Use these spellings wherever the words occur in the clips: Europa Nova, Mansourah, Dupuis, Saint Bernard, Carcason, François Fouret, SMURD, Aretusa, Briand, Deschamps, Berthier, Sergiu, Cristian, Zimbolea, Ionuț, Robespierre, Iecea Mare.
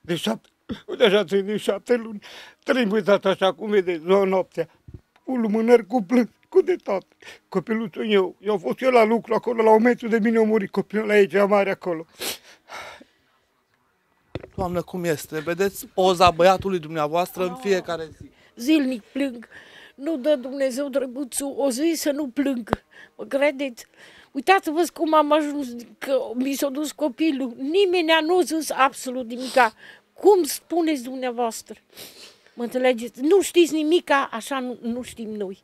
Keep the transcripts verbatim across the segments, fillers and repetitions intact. de șapte, deja țin de șapte luni, trebuie dat așa cum vedeți, două noaptea, cu lumânări, cu plâns, cu de tot. Copiluțul eu, eu am fost eu la lucru acolo, la un metru de mine a murit copilul la Iecea Mare acolo. Doamnă, cum este? Vedeți poza băiatului dumneavoastră în fiecare zi? Zilnic plâng. Nu dă Dumnezeu drăguțul o zi să nu plâng. Mă credeți? Uitați-vă cum am ajuns, că mi s-a dus copilul. Nimeni nu zis absolut nimica. Cum spuneți dumneavoastră? Mă înțelegeți? Nu știți nimica, așa nu, nu știm noi.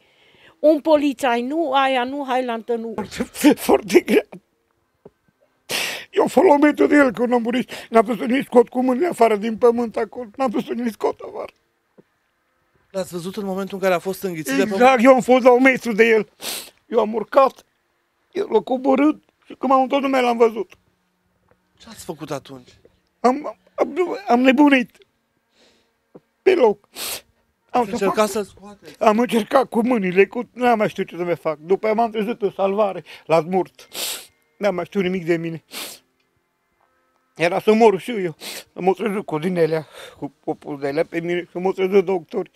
Un polițai, nu, aia nu, hai la nu. Foarte, foarte grea. Eu folosesc metodul de el, că n-am murit. N-am pus să-l scot cu mâinile afară din pământ acolo. N-am pus să-l scot afară. L-ați văzut în momentul în care a fost înghițit de pământ? Exact, eu am fost la un metru de el. Eu am urcat, el a coborât și când m-am întors, nu mai l-am văzut. Ce ați făcut atunci? Am, am, am nebunit. Pe loc. Am încercat să-l scoateți? Am încercat cu mâinile, cu... n-am mai știut ce să mai fac. După aia m-am trezit în salvare, la SMURD. N-am mai știut nimic de mine. Era să mor și eu. M-au trezut cu din alea, cu popul de alea pe mine și m-au trezut doctori.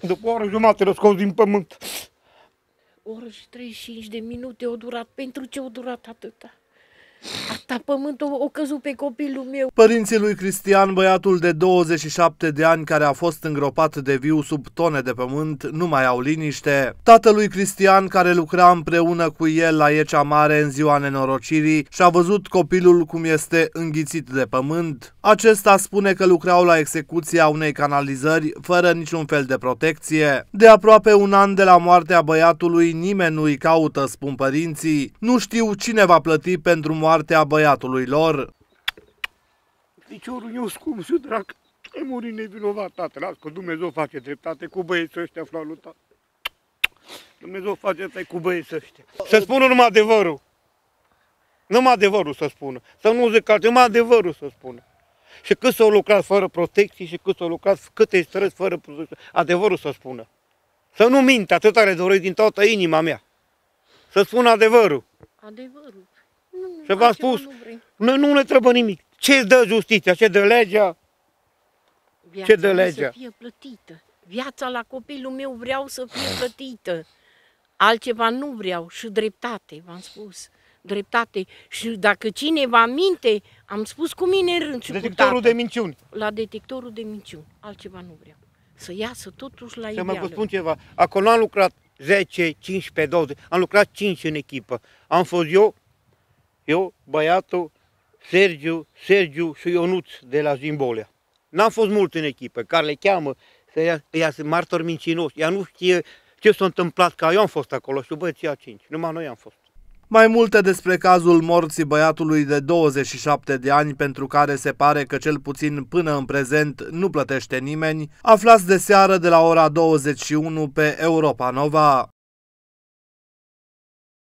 După o oră jumate l-au scos din pământ. O oră și treizeci și cinci de minute au durat. Pentru ce au durat atâta? Atâta pământul o căzut pe copilul meu. Părinții lui Cristian, băiatul de douăzeci și șapte de ani care a fost îngropat de viu sub tone de pământ, nu mai au liniște. Tatălui Cristian, care lucra împreună cu el la Iecea Mare în ziua nenorocirii, și-a văzut copilul cum este înghițit de pământ. Acesta spune că lucrau la execuția unei canalizări fără niciun fel de protecție. De aproape un an de la moartea băiatului, nimeni nu-i caută, spun părinții. Nu știu cine va plăti pentru moartea a băiatului lor. Piciorul meu scump și drag, e murit nevinovat, tată, las că Dumnezeu face dreptate cu băieții ăștia, flaul tău. Dumnezeu face dreptate cu băieții ăștia. Să spună numai adevărul. Numai adevărul să spună. Să nu zic altceva, numai adevărul să spună. Și cât s-au lucrat fără protecții și cât s-au lucrat, câte străzi fără protecție, adevărul să spună. Să nu minte, atât are doresc din toată inima mea. Să spună adevărul. Adevărul. Și v-am spus, noi nu ne trebuie nimic. Ce dă justiția? Ce dă legea? Ce dă legea? Viața să fie plătită. Viața la copilul meu vreau să fie plătită. Altceva nu vreau. Și dreptate, v-am spus. Dreptate. Și dacă cineva minte, am spus cu mine în rând. Detectorul de minciuni. La detectorul de minciuni. Altceva nu vreau. Să iasă totuși la ideală. Să mă vă spun ceva. Acolo am lucrat zece, cincisprezece, douăzeci. Am lucrat cinci în echipă. Am fost eu. Eu, băiatul, Sergiu, Sergiu și Ionuț de la Zimbolea. N-am fost mult în echipă, care le cheamă, ea sunt martori mincinoși, ea nu știe ce s-a întâmplat, că eu am fost acolo și băieții cinci, numai noi am fost. Mai multe despre cazul morții băiatului de douăzeci și șapte de ani, pentru care se pare că cel puțin până în prezent nu plătește nimeni, aflați de seară de la ora douăzeci și unu pe Europa Nova.